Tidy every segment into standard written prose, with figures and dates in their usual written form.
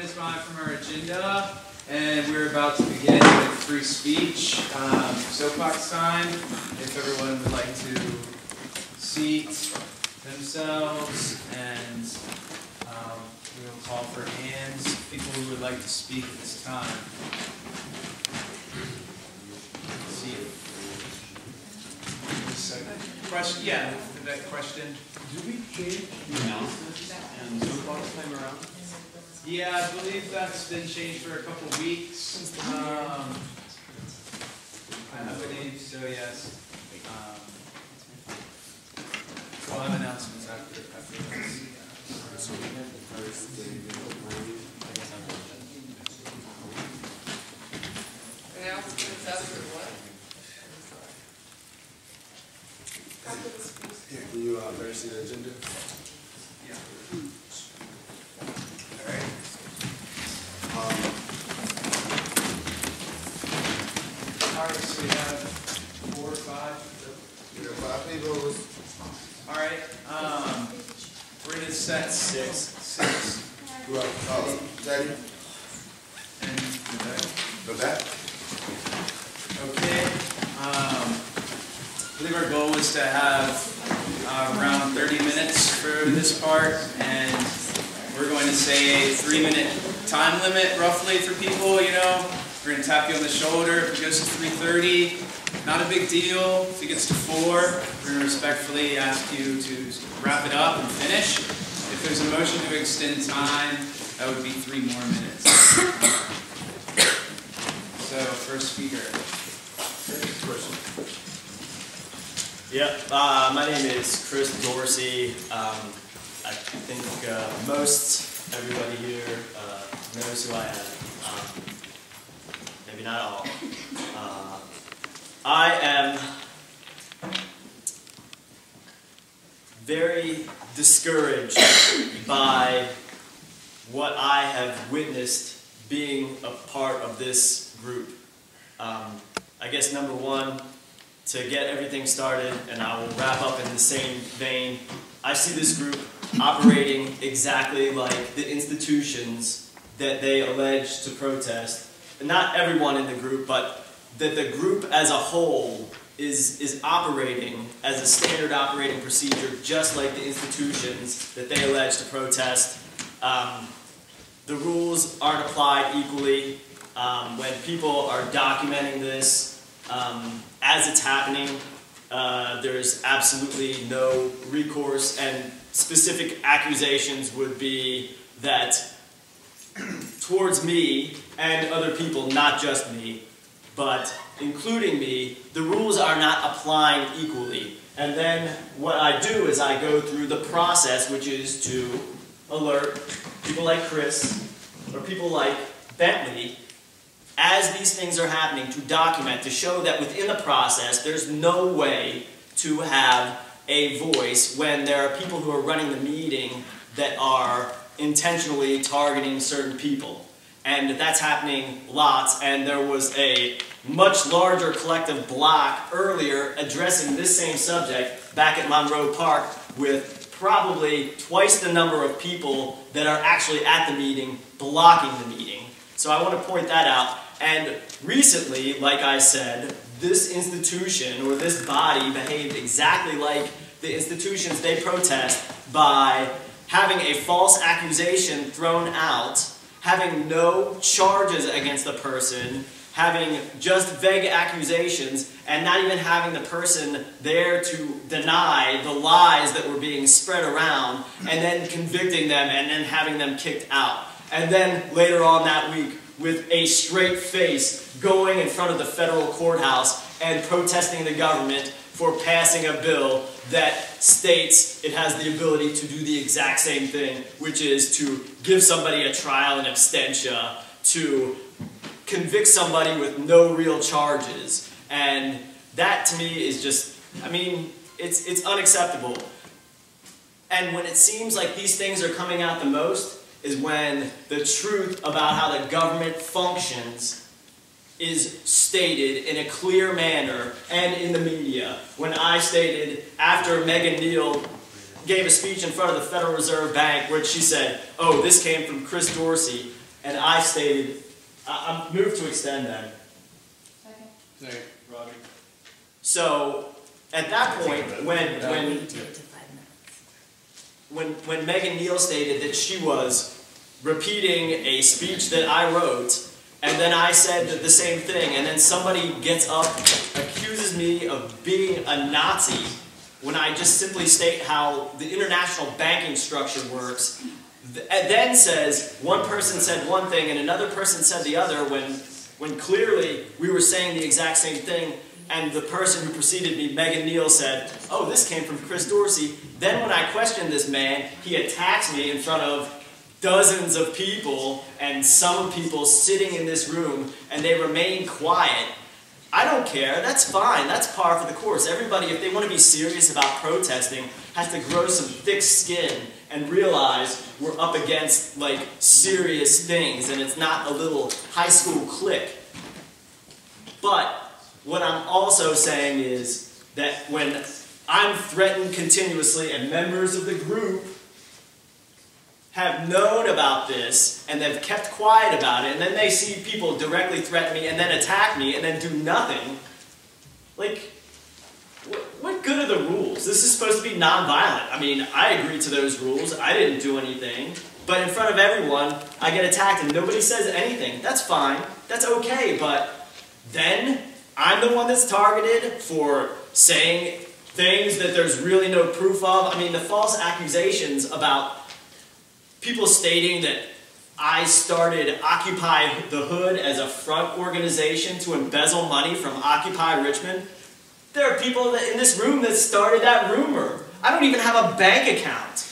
minutes behind from our agenda, and we're about to begin with free speech. Soapbox time, if everyone would like to seat themselves, and we will call for hands. People who would like to speak at this time. See you. Question? Yeah, that question. Do we change the analysis and soapbox time around? Yeah, I believe that's been changed for a couple of weeks. I believe so, yes. We'll have announcements after this. So we have the first day of announcements after what? Can you verify the agenda? Yeah. All right. All right, so we have four or five. People. All right. We're going to set six. Well, Teddy. And go back. Okay. I believe our goal was to have around 30 minutes for this part, and we're going to say a 3-minute time limit roughly for people, you know. We're going to tap you on the shoulder. If it goes to 3:30, not a big deal. If it gets to 4, we're going to respectfully ask you to wrap it up and finish. If there's a motion to extend time, that would be 3 more minutes. So, first speaker. Yep, my name is Chris Dorsey. I think most everybody here knows who I am. Maybe not all. I am very discouraged by what I have witnessed being a part of this group. I guess number one, to get everything started, and I will wrap up in the same vein, I see this group operating exactly like the institutions that they allege to protest. And not everyone in the group, but that the group as a whole is operating as a standard operating procedure, just like the institutions that they allege to protest. The rules aren't applied equally. When people are documenting this, as it's happening, there's absolutely no recourse, and specific accusations would be that towards me and other people, not just me, but including me, the rules are not applying equally. And then what I do is I go through the process, which is to alert people like Chris or people like Bentley as these things are happening, to document, to show that within the process there's no way to have a voice when there are people who are running the meeting that are intentionally targeting certain people. And that's happening lots, and there was a much larger collective block earlier addressing this same subject back at Monroe Park with probably twice the number of people that are actually at the meeting blocking the meeting. So I want to point that out. And recently, like I said, this institution or this body behaved exactly like the institutions they protest by having a false accusation thrown out, having no charges against the person, having just vague accusations, and not even having the person there to deny the lies that were being spread around, and then convicting them and then having them kicked out. And then later on that week, with a straight face, going in front of the federal courthouse and protesting the government for passing a bill that states it has the ability to do the exact same thing, which is to give somebody a trial in absentia, to convict somebody with no real charges. And that to me is just, I mean, it's unacceptable. And when it seems like these things are coming out the most, is when the truth about how the government functions is stated in a clear manner and in the media. When I stated, after Megan Neal gave a speech in front of the Federal Reserve Bank where she said, oh, this came from Chris Dorsey, And I stated, I moved to extend then. Second. Second. Roger. So, at that point, when Megan Neal stated that she was repeating a speech that I wrote, and then I said that the same thing, and then somebody gets up, accuses me of being a Nazi, when I just simply state how the international banking structure works, and then says, one person said one thing and another person said the other, when clearly we were saying the exact same thing, and the person who preceded me, Megan Neal, said, oh, this came from Chris Dorsey. Then when I questioned this man, he attacks me in front of dozens of people, and some people sitting in this room, and they remain quiet. I don't care, that's fine, that's par for the course. Everybody, if they want to be serious about protesting, has to grow some thick skin and realize we're up against, like, serious things, and it's not a little high school clique. But what I'm also saying is that when I'm threatened continuously and members of the group have known about this, and they've kept quiet about it, and then they see people directly threaten me, and then attack me, and then do nothing. Like, what good are the rules? This is supposed to be nonviolent. I mean, I agreed to those rules, I didn't do anything, but in front of everyone, I get attacked and nobody says anything. That's fine, that's okay, but then I'm the one that's targeted for saying things that there's really no proof of. I mean, the false accusations about people stating that I started Occupy the Hood as a front organization to embezzle money from Occupy Richmond. There are people in this room that started that rumor. I don't even have a bank account.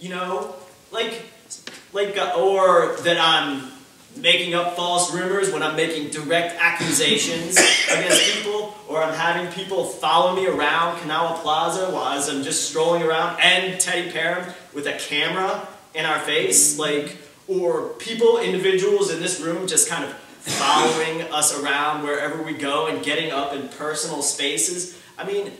You know, or that I'm making up false rumors when I'm making direct accusations against people, or I'm having people follow me around Kanawha Plaza while I'm just strolling around, and Teddy Parham with a camera in our face, like, or people, individuals in this room just kind of following us around wherever we go and getting up in personal spaces. I mean,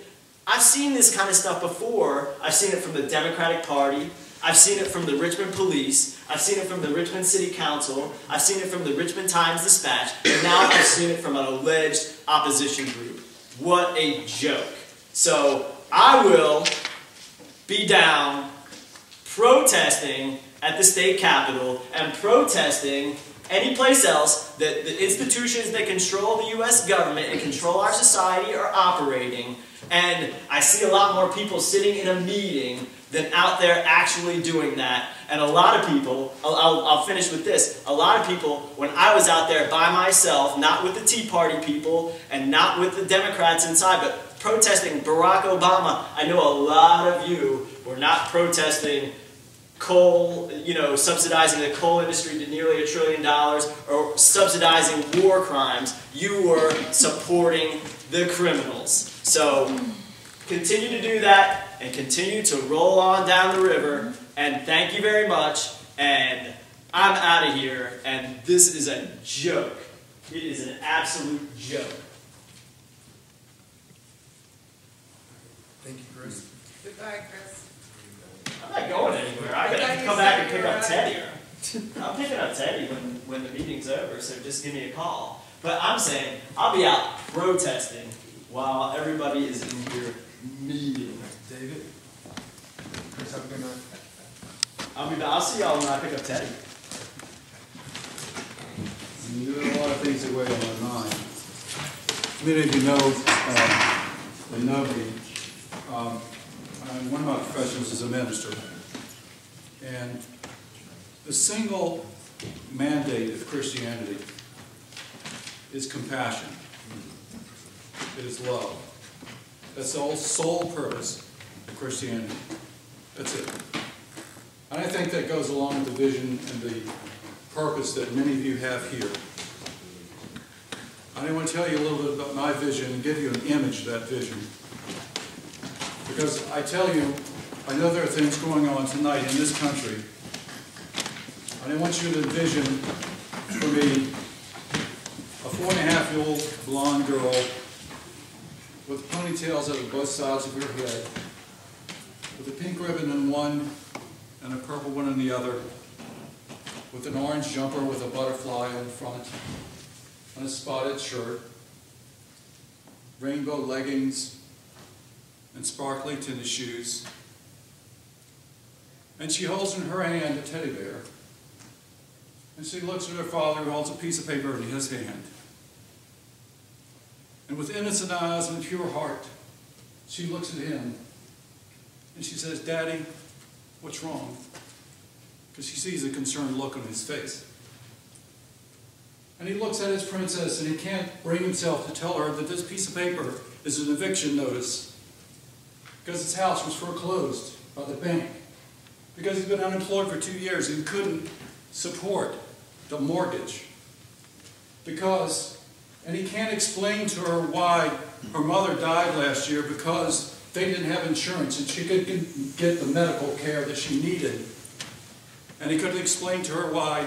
I've seen this kind of stuff before. I've seen it from the Democratic Party. I've seen it from the Richmond Police. I've seen it from the Richmond City Council. I've seen it from the Richmond Times-Dispatch. And now I've seen it from an alleged opposition group. What a joke. So I will be down protesting at the state capitol and protesting any place else that the institutions that control the U.S. government and control our society are operating. And I see a lot more people sitting in a meeting than out there actually doing that. And a lot of people, I'll finish with this, a lot of people, when I was out there by myself, not with the Tea Party people and not with the Democrats inside, but protesting Barack Obama, I know a lot of you were not protesting coal, you know, subsidizing the coal industry to nearly $1 trillion, or subsidizing war crimes. You were supporting the criminals. So continue to do that and continue to roll on down the river. And thank you very much. And I'm out of here. And this is a joke. It is an absolute joke. Thank you, Chris. Goodbye, Chris. I'm not going anywhere. I gotta come back and pick up Teddy. I'm picking up Teddy when the meeting's over, so just give me a call. But I'm saying I'll be out protesting while everybody is in here meeting. David, Chris, have a good night. I'll see y'all when I pick up Teddy. You know, a lot of things that weigh on my mind. Many of you know the nobody. One of my professions is a minister, and the single mandate of Christianity is compassion. It is love. That's the sole purpose of Christianity. That's it. And I think that goes along with the vision and the purpose that many of you have here. I want to tell you a little bit about my vision and give you an image of that vision. Because I tell you, I know there are things going on tonight in this country, and I want you to envision for me a 4-and-a-half-year-old blonde girl with ponytails out of both sides of her head, with a pink ribbon in one and a purple one in the other, with an orange jumper with a butterfly in front, and a spotted shirt, rainbow leggings, and sparkly tennis shoes. And she holds in her hand a teddy bear. And she looks at her father, who holds a piece of paper in his hand. And with innocent eyes and pure heart, she looks at him, and she says, "Daddy, what's wrong?" Because she sees a concerned look on his face. And he looks at his princess, and he can't bring himself to tell her that this piece of paper is an eviction notice, because his house was foreclosed by the bank, because he's been unemployed for 2 years and couldn't support the mortgage, and he can't explain to her why her mother died last year, because they didn't have insurance and she couldn't get the medical care that she needed. And he couldn't explain to her why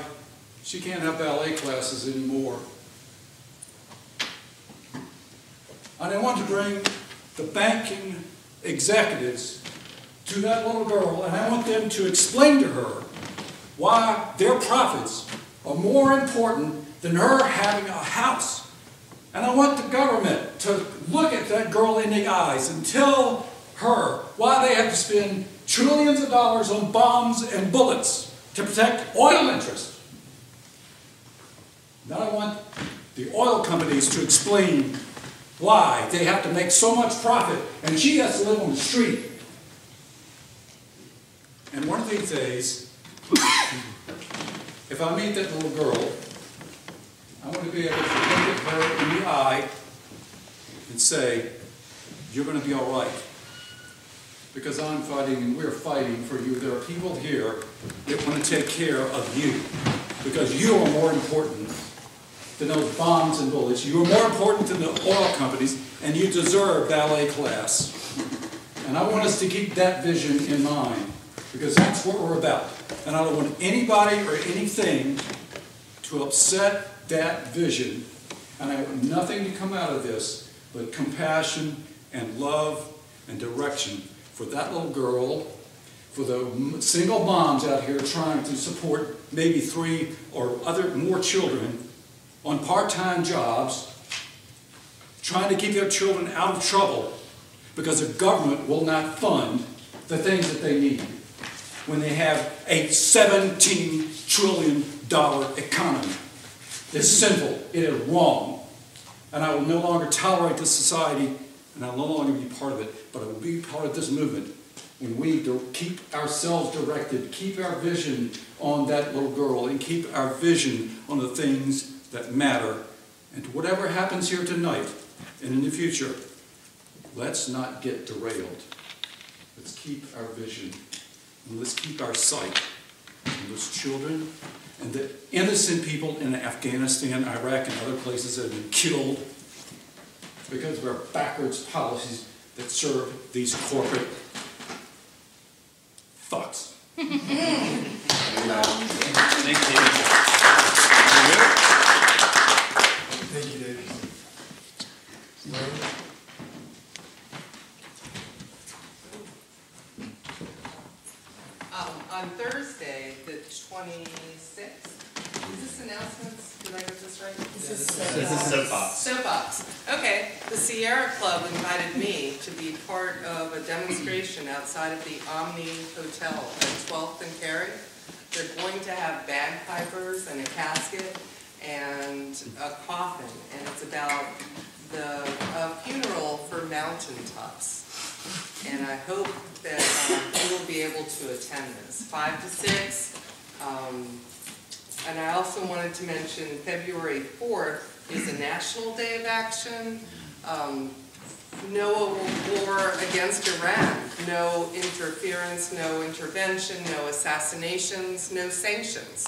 she can't have ballet classes anymore. And I want to bring the banking executives to that little girl, and I want them to explain to her why their profits are more important than her having a house. And I want the government to look at that girl in the eyes and tell her why they have to spend trillions of dollars on bombs and bullets to protect oil interests. Then I want the oil companies to explain why they have to make so much profit and she has to live on the street. And one of these days, if I meet that little girl, I want to be able to look at her in the eye and say, "You're going to be all right, because I'm fighting and we're fighting for you. There are people here that want to take care of you, because you are more important than those bombs and bullets. You are more important than the oil companies, and you deserve ballet class." And I want us to keep that vision in mind, because that's what we're about. And I don't want anybody or anything to upset that vision. And I want nothing to come out of this but compassion and love and direction for that little girl, for the single moms out here trying to support maybe 3 or more children on part-time jobs, trying to keep their children out of trouble because the government will not fund the things that they need when they have a $17 trillion economy. It's sinful, it is wrong, and I will no longer tolerate this society, and I will no longer be part of it, but I will be part of this movement when we keep ourselves directed, keep our vision on that little girl, and keep our vision on the things that matter. And whatever happens here tonight and in the future, let's not get derailed. Let's keep our vision. And let's keep our sight on those children and the innocent people in Afghanistan, Iraq, and other places that have been killed because of our backwards policies that serve these corporate fucks. Thank you. Thank you, David. Well, on Thursday, the 26th, is this announcements? Did I get this right? This is Soapbox. Soapbox. Okay. The Sierra Club invited me to be part of a demonstration outside of the Omni Hotel at 12th and Cary. They're going to have bagpipers and a casket and a coffin, and it's about a funeral for mountaintops. And I hope that you will be able to attend this, 5 to 6. And I also wanted to mention February 4th is a National Day of Action. No war against Iran, no interference, no intervention, no assassinations, no sanctions.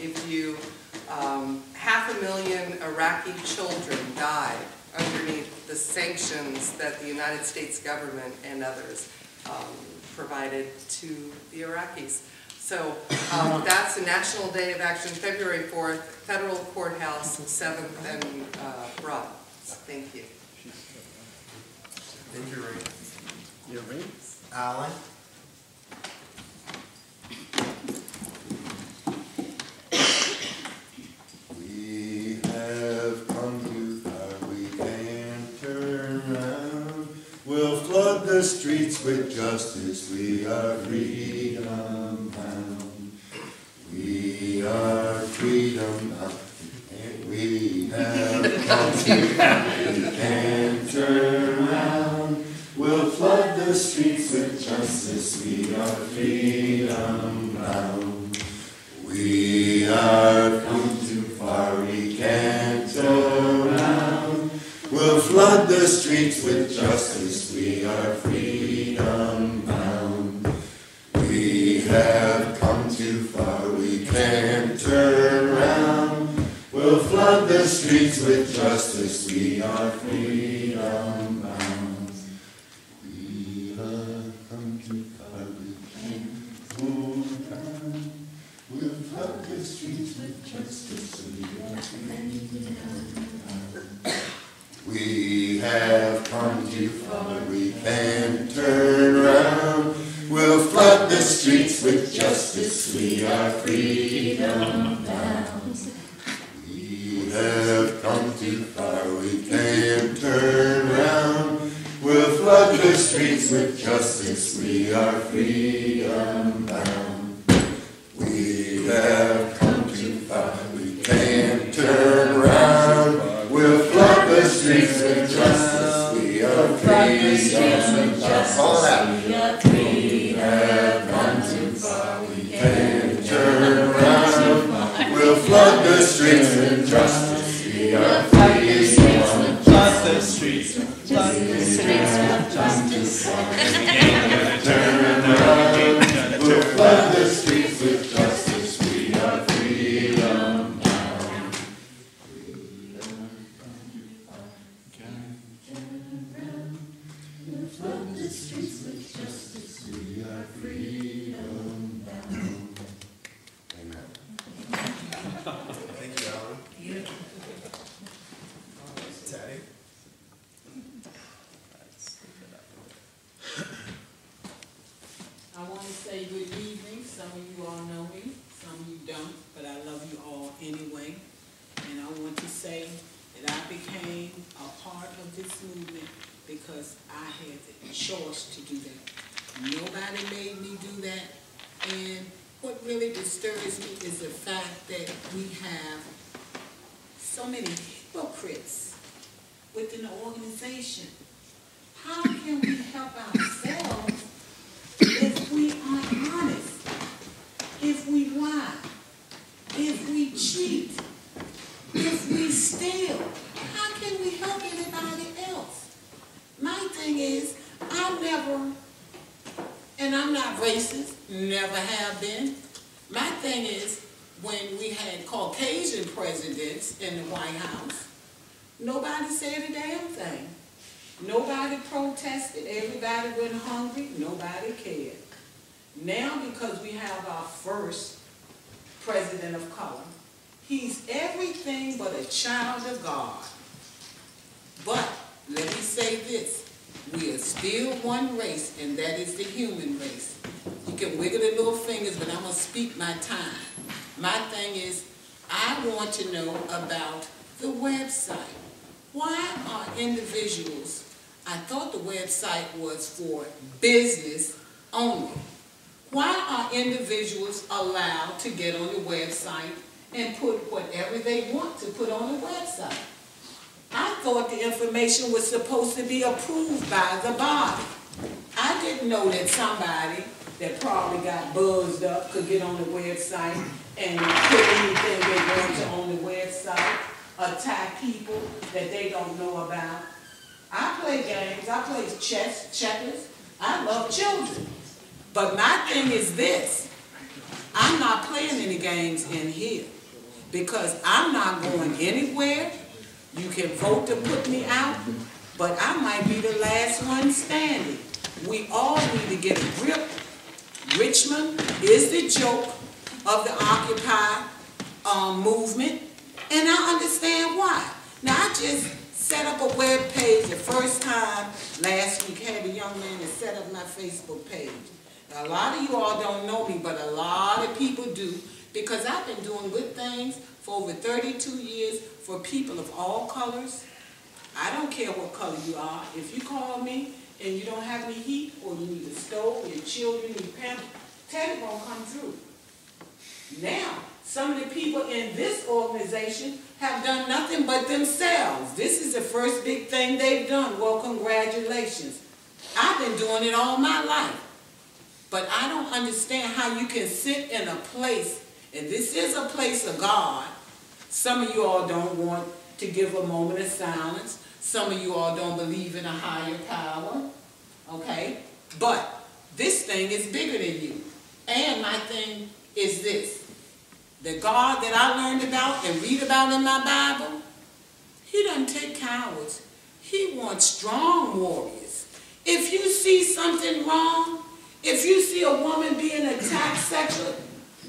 If you, 500,000 Iraqi children died underneath the sanctions that the United States government and others provided to the Iraqis. So that's the National Day of Action, February 4th, Federal Courthouse, 7th and Broad. Thank you. Thank you, Ray. You're ready? Alan? the streets with justice, we are freedom bound. We are freedom bound, and we have come to, we can turn round. We'll flood the streets with justice, we are freedom bound. We are come too far, we can't turn round. We'll flood the streets with justice, we are freedom bound. We have come too far, we can't turn round. We'll flood the streets with justice, we are freedom bound. We have come too far, we can't turn round. We'll flood the streets with justice, we are freedom bound. We have come too far, we can't turn round. We'll flood the streets with justice, we are freedom bound. We have come too far, we can't turn round. We'll flood the streets with justice, we are freedom bound. We have come too far, we can't turn round. We'll flood the streets with justice, we are freedom bound. We have come too far, we can't turn round. We'll flood the streets with justice, we are freedom bound. Flood the streets with justice, we can't turn round. We'll flood the streets with justice. Was supposed to be approved by the body. I didn't know that somebody that probably got buzzed up could get on the website and put anything they want to on the website, attack people that they don't know about. I play games, I play chess, checkers, I love children. But my thing is this, I'm not playing any games in here because I'm not going anywhere. You can vote to put me out, but I might be the last one standing. We all need to get a grip. Richmond is the joke of the Occupy movement, and I understand why. Now, I just set up a web page the first time last week. Had a young man that set up my Facebook page. Now, a lot of you all don't know me, but a lot of people do, because I've been doing good things for over 32 years for people of all colors. I don't care what color you are. If you call me and you don't have any heat, or you need a stove, or your children need pampers, Teddy won't come through. Now, some of the people in this organization have done nothing but themselves. This is the first big thing they've done. Well, congratulations. I've been doing it all my life. But I don't understand how you can sit in a place, and this is a place of God. Some of you all don't want to give a moment of silence. Some of you all don't believe in a higher power, okay? But this thing is bigger than you. And my thing is this. The God that I learned about and read about in my Bible, he doesn't take cowards. He wants strong warriors. If you see something wrong, if you see a woman being attacked sexually,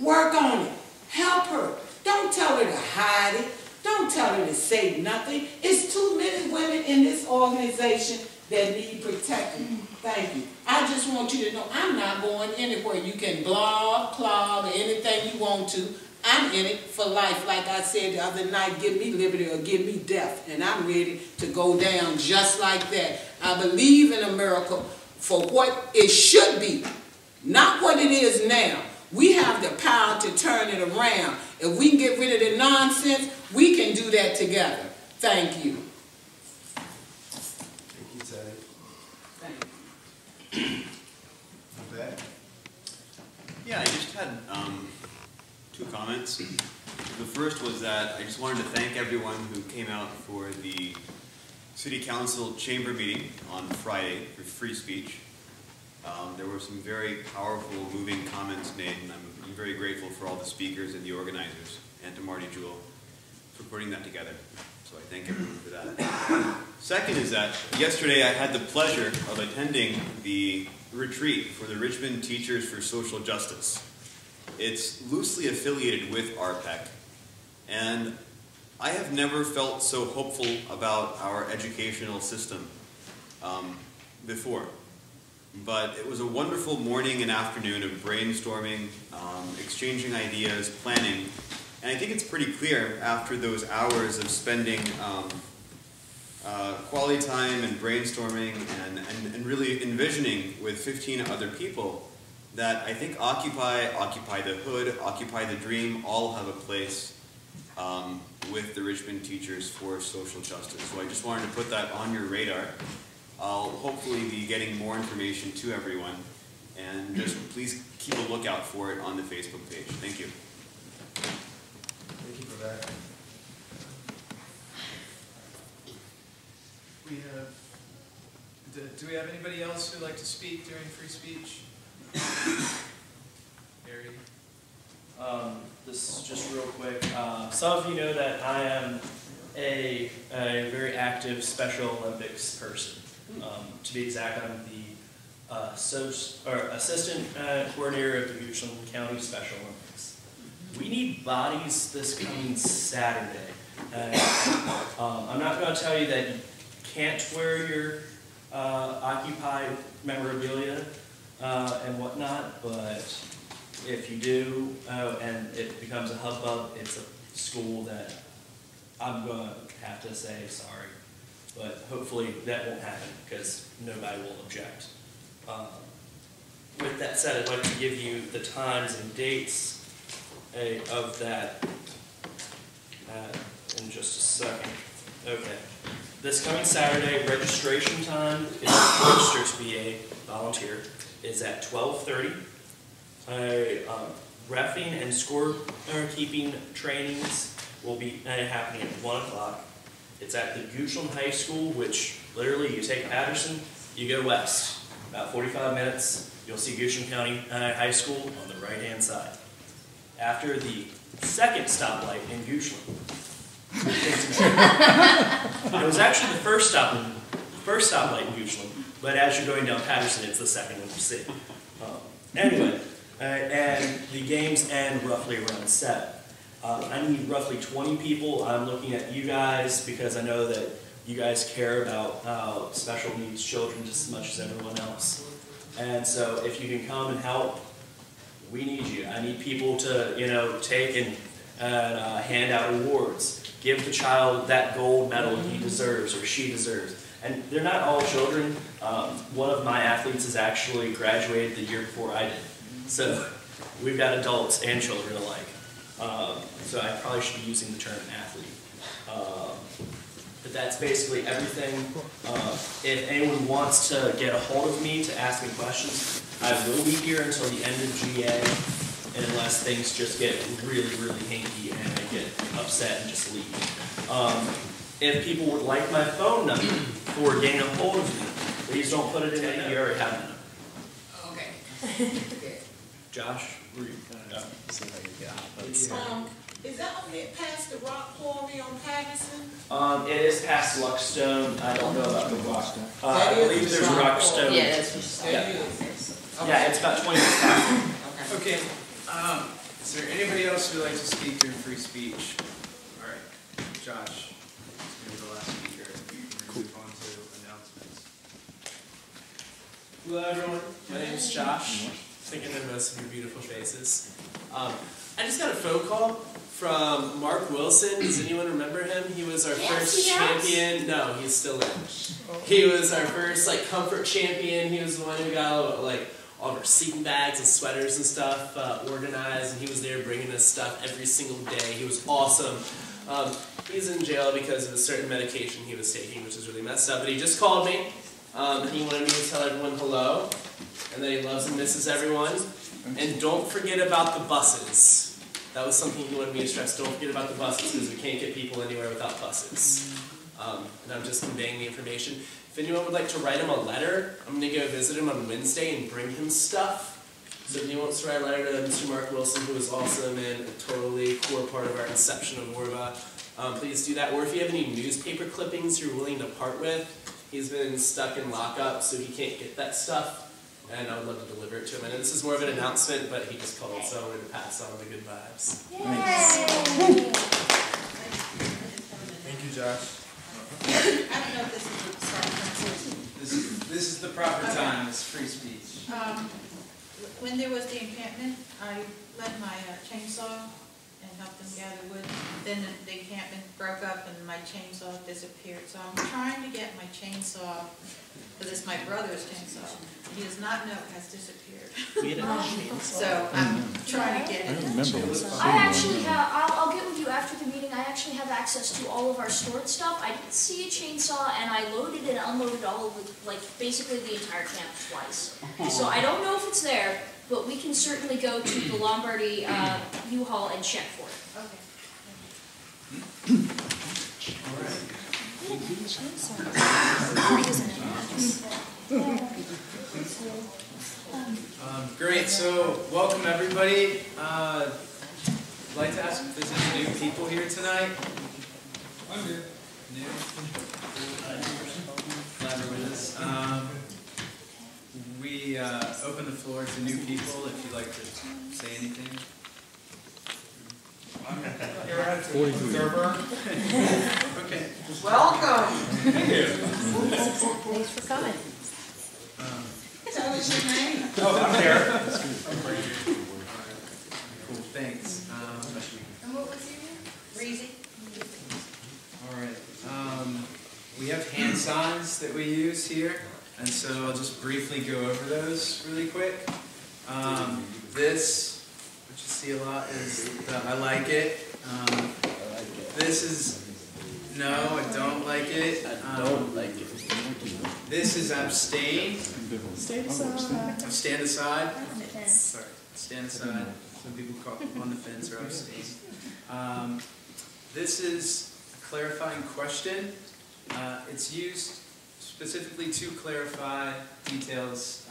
work on it. Help her. Don't tell her to hide it. Don't tell her to say nothing. It's too many women in this organization that need protection. Thank you. I just want you to know I'm not going anywhere. You can blog, clog, or anything you want to. I'm in it for life. Like I said the other night, give me liberty or give me death. And I'm ready to go down just like that. I believe in America for what it should be, not what it is now. We have the power to turn it around. If we can get rid of the nonsense, we can do that together. Thank you. Thank you, Teddy. Thank you. Not bad. Yeah, I just had two comments. The first was that I just wanted to thank everyone who came out for the City Council Chamber meeting on Friday for free speech. There were some very powerful, moving comments made, and I'm very grateful for all the speakers and the organizers, and to Marty Jewell for putting that together. So I thank everyone for that. Second is that yesterday I had the pleasure of attending the retreat for the Richmond Teachers for Social Justice. It's loosely affiliated with RPEC, and I have never felt so hopeful about our educational system before. But it was a wonderful morning and afternoon of brainstorming, exchanging ideas, planning. And I think it's pretty clear after those hours of spending quality time and brainstorming and really envisioning with 15 other people that I think Occupy, Occupy the Hood, Occupy the Dream all have a place with the Richmond Teachers for Social Justice. So I just wanted to put that on your radar. I'll hopefully be getting more information to everyone, and just please keep a lookout for it on the Facebook page. Thank you. Thank you for that. We have, do we have anybody else who'd like to speak during free speech? Harry? This is just real quick. Some of you know that I am a very active Special Olympics person. To be exact, I'm the assistant coordinator of the Guchelin County Special Olympics. We need bodies this coming Saturday. I'm not going to tell you that you can't wear your Occupy memorabilia and whatnot, but if you do and it becomes a hubbub, it's a school that I'm going to have to say sorry. But hopefully that won't happen because nobody will object. With that said, I'd like to give you the times and dates of that in just a second. Okay. This coming Saturday, registration time is registers to be a volunteer is at 12:30. Refing and score keeping trainings will be happening at 1 o'clock. It's at the Guchelin High School, which literally you take Patterson, you go west. About 45 minutes, you'll see Guchelin County High School on the right-hand side. After the second stoplight in Guchelin, it was actually the first stoplight in Guchelin, but as you're going down Patterson, it's the second one you see. Anyway, and the games end roughly around 7. I need roughly 20 people. I'm looking at you guys because I know that you guys care about special needs children just as much as everyone else. And so if you can come and help, we need you. I need people to, you know, take and hand out awards. Give the child that gold medal he deserves or she deserves. And they're not all children. One of my athletes has actually graduated the year before I did. So we've got adults and children alike. So I probably should be using the term athlete. But that's basically everything. If anyone wants to get a hold of me to ask me questions, I will be here until the end of GA, unless things just get really, really hanky and I get upset and just leave. If people would like my phone number for getting a hold of me, please don't put it in there. You already have a number. Oh, okay. Josh, where are you? Is that only past the rock quarry on Patterson? It is past Luxstone. I don't know about the rock. I believe there's Rockstone. Yeah, that's yeah, it's about 20 minutes past. Okay. Is there anybody else who would like to speak during free speech? All right, Josh. Hello everyone, my name is Josh, thinking of most of your beautiful faces. I just got a phone call from Mark Wilson. Does anyone remember him? He was our first champion. No, he's still in. He was our first like comfort champion. He was the one who got like all of our sleeping bags and sweaters and stuff organized, and he was there bringing us stuff every single day. He was awesome. He's in jail because of a certain medication he was taking, which is really messed up, but he just called me. He wanted me to tell everyone hello, and that he loves and misses everyone. And don't forget about the buses. That was something he wanted me to stress. Don't forget about the buses, because we can't get people anywhere without buses. And I'm just conveying the information. If anyone would like to write him a letter, I'm going to go visit him on Wednesday and bring him stuff. So if anyone wants to write a letter to Mr. Mark Wilson, who is awesome and a totally core part of our inception of WARVA, please do that. Or if you have any newspaper clippings you're willing to part with, he's been stuck in lockup, so he can't get that stuff, and I would love to deliver it to him. And this is more of an announcement, but he just called, so I wanted to pass on the good vibes. Yay. Thank you, Josh. I don't know if this is sorry. This is the proper time. It's free speech. When there was the encampment, I led my chainsaw and helped them gather wood. Then the encampment broke up and my chainsaw disappeared. So I'm trying to get my chainsaw, because it's my brother's chainsaw. He does not know it has disappeared. We had a so I'm trying to get it. I actually have, I'll get with you after the meeting, I actually have access to all of our stored stuff. I didn't see a chainsaw and I loaded and unloaded all of the, like basically the entire camp twice. So I don't know if it's there. But we can certainly go to the Lombardy U-Haul and check for it. Okay. All right. Great. So, welcome everybody. I'd like to ask if there's any new people here tonight. I'm here. New. Glad you're with us. We open the floor to new people if you'd like to say anything. Okay. Welcome. Thank you. Thanks for coming. So what's your name? Oh, I'm here. Cool, thanks. And what was your name? Reezy. All right. We have hand signs that we use here. And so I'll just briefly go over those really quick. This, which you see a lot, is the I like it. This is no, I don't like it. I don't like it. This is abstain. Stand aside. Stand aside. Sorry, stand aside. Some people call it on the fence or abstain. This is a clarifying question. It's used specifically to clarify details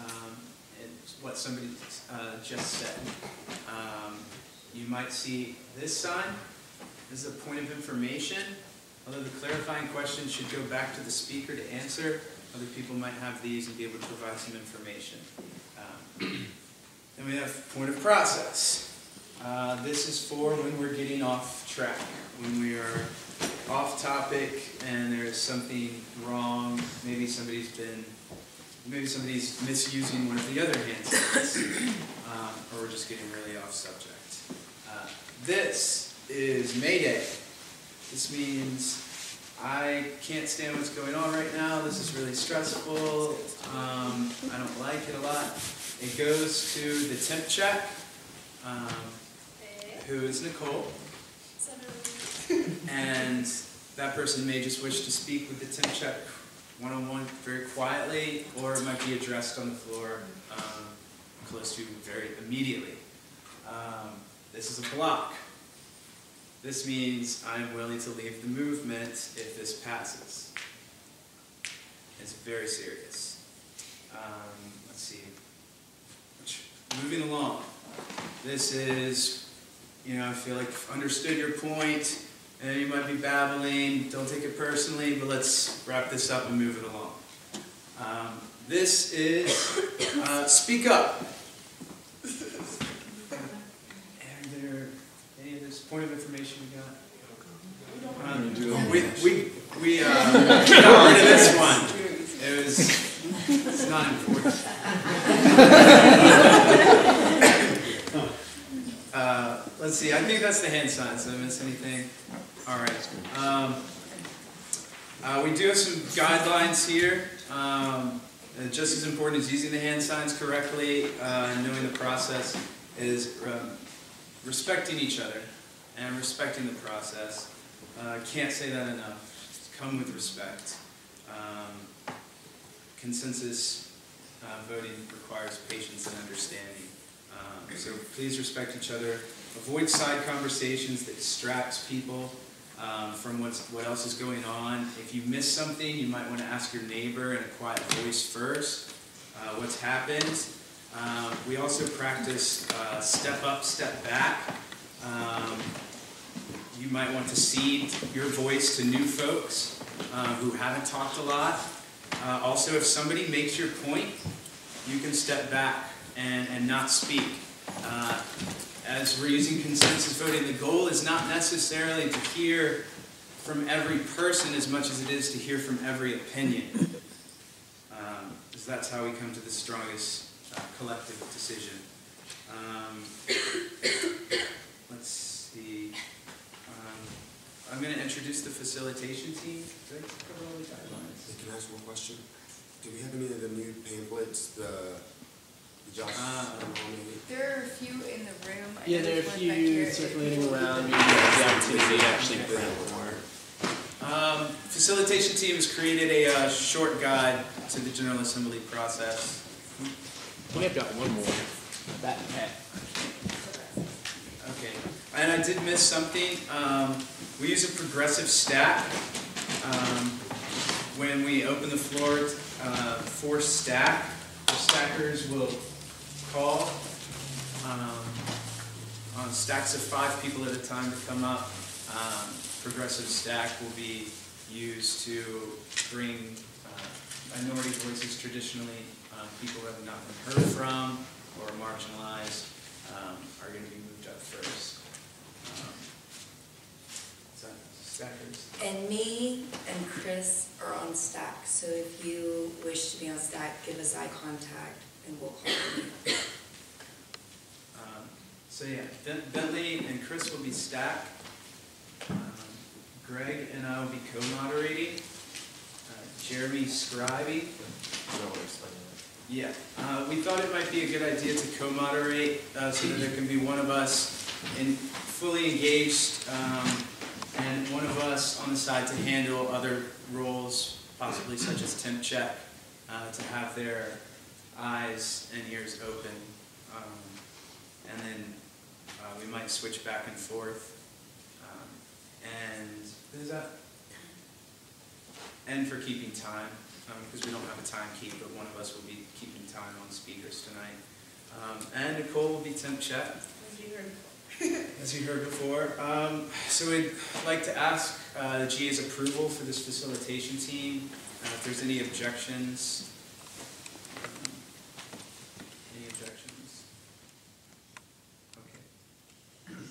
in what somebody just said. You might see this sign. This is a point of information. Although the clarifying question should go back to the speaker to answer, other people might have these and be able to provide some information. Then we have point of process. This is for when we're getting off track, when we are off topic and there's something wrong, maybe somebody's misusing one of the other hand signs, or we're just getting really off subject. This is Mayday. This means I can't stand what's going on right now. This is really stressful. I don't like it a lot. It goes to the temp check, who is Nicole. And that person may just wish to speak with the temp check one-on-one very quietly, or it might be addressed on the floor close to very immediately. This is a block. This means I'm willing to leave the movement if this passes. It's very serious. Let's see. Moving along. This is, you know, I feel like I've understood your point, and you might be babbling. Don't take it personally, but let's wrap this up and move it along. This is speak up. Point of information we got. We got rid of this one. It's not important. Let's see. I think that's the hand signs. Did I miss anything? All right. We do have some guidelines here. Just as important as using the hand signs correctly, knowing the process, is respecting each other. And respecting the process. Can't say that enough. Come with respect. Consensus voting requires patience and understanding. So please respect each other. Avoid side conversations that distracts people from what else is going on. If you miss something, you might want to ask your neighbor in a quiet voice first what's happened. We also practice step up, step back. You might want to cede your voice to new folks who haven't talked a lot. Also, if somebody makes your point, you can step back and not speak. As we're using consensus voting, the goal is not necessarily to hear from every person as much as it is to hear from every opinion. Because that's how we come to the strongest collective decision. Let's see. I'm going to introduce the facilitation team. Did I cover all the guidelines? Can I ask one question? Do we have any of the new pamphlets? The jobs? There are a few in the room. Yeah, there are a few circulating around. The activity actually print more. Facilitation team has created a short guide to the General Assembly process. We have got one more. That hat. Okay. And I did miss something. We use a progressive stack when we open the floor for stack. The stackers will call on stacks of 5 people at a time to come up. Progressive stack will be used to bring minority voices, traditionally people who have not been heard from or marginalized, are going to be moved up first. So stackers. And me and Chris are on stack, so if you wish to be on stack, give us eye contact and we'll call you. So yeah, Bentley and Chris will be stack. Greg and I will be co-moderating. Jeremy scribing. Yeah, we thought it might be a good idea to co-moderate so that there can be one of us fully engaged and one of us on the side to handle other roles, possibly such as temp check, to have their eyes and ears open. And then we might switch back and forth. And what is that? And for keeping time. Because we don't have a timekeeper, but one of us will be keeping time on speakers tonight. And Nicole will be temp check. As you heard before. So we'd like to ask the GA's approval for this facilitation team. If there's any objections. Any objections? Okay. What is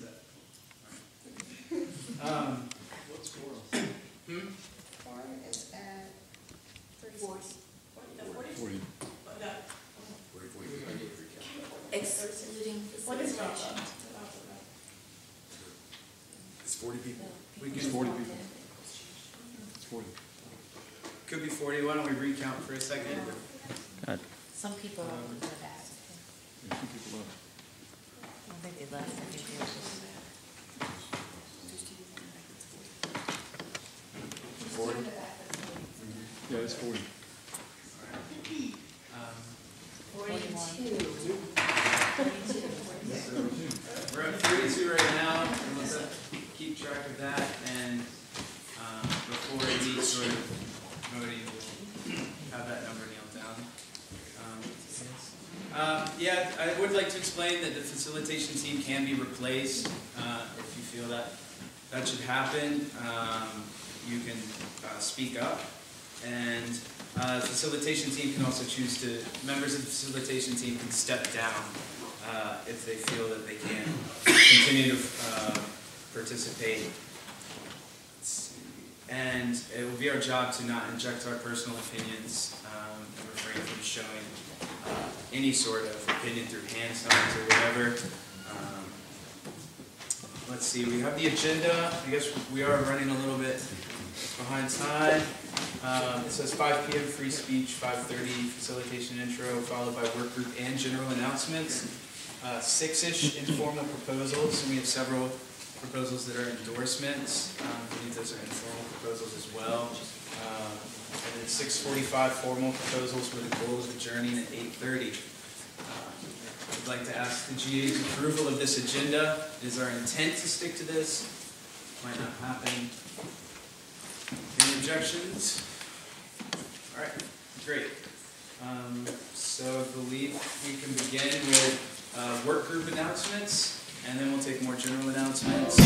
that? All right. What's quorum? Hmm? Quorum is at 40. Excluding facilitation. It's 40 people. We get 40 people. 40. Could be 40. Why don't we recount for a second? Yeah. Some people don't go back. Yeah, some people don't. I think they left. I think they just... 40? Mm-hmm. Yeah, it's 40. All right. 42. We're at 42 right now, and let's keep track of that, and before any sort of voting, we'll have that number nailed down. Yeah, I would like to explain that the facilitation team can be replaced if you feel that that should happen. You can speak up, and the facilitation team can also choose to, members of the facilitation team can step down if they feel that they can continue to participate. And it will be our job to not inject our personal opinions and refrain from showing any sort of opinion through hand signs or whatever. Let's see, we have the agenda. I guess we are running a little bit behind time. It says 5 p.m. free speech, 5:30 facilitation intro, followed by work group and general announcements. 6-ish informal proposals, and we have several proposals that are endorsements. I believe those are informal proposals as well. And then 6:45 formal proposals with the goals of adjourning at 8:30. I'd like to ask the GA's approval of this agenda. It is our intent to stick to this. It might not happen. Any objections? All right, great. So I believe we can begin with work group announcements, and then we'll take more general announcements.